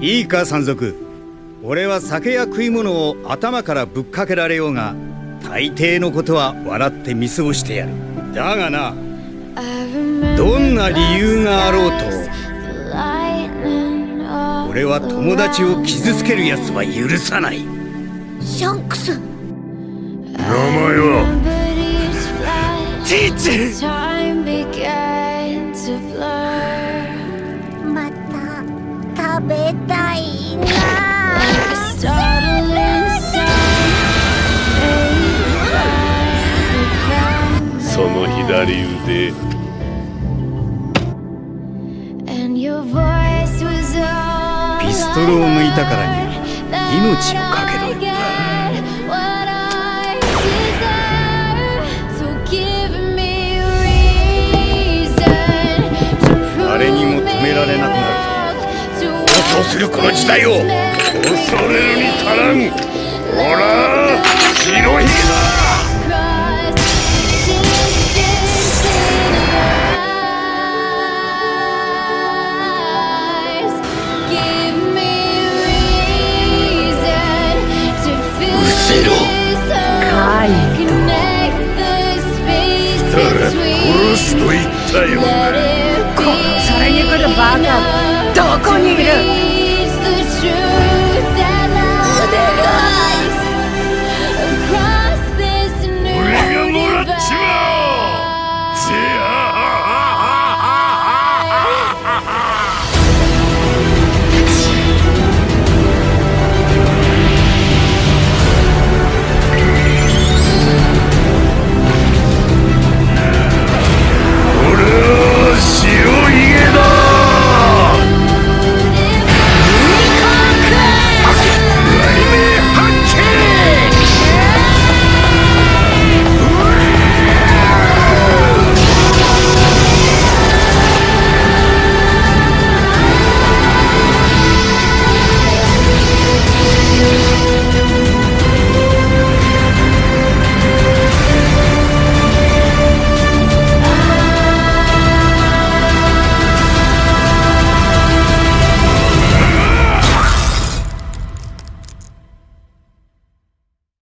いいか山賊、俺は酒や食い物を頭からぶっかけられようが大抵のことは笑って見過ごしてやる。だがな、どんな理由があろうと俺は友達を傷つけるやつは許さない。シャンクス、名前はじいちゃん。また食べたいな。その左腕。ピストルを抜いたからには命をかけろよ。誰にも止められなくなる。そうするこの事態を恐れるに足らん。ほら白いな。殺すと言ったよね。殺されに来るバカ。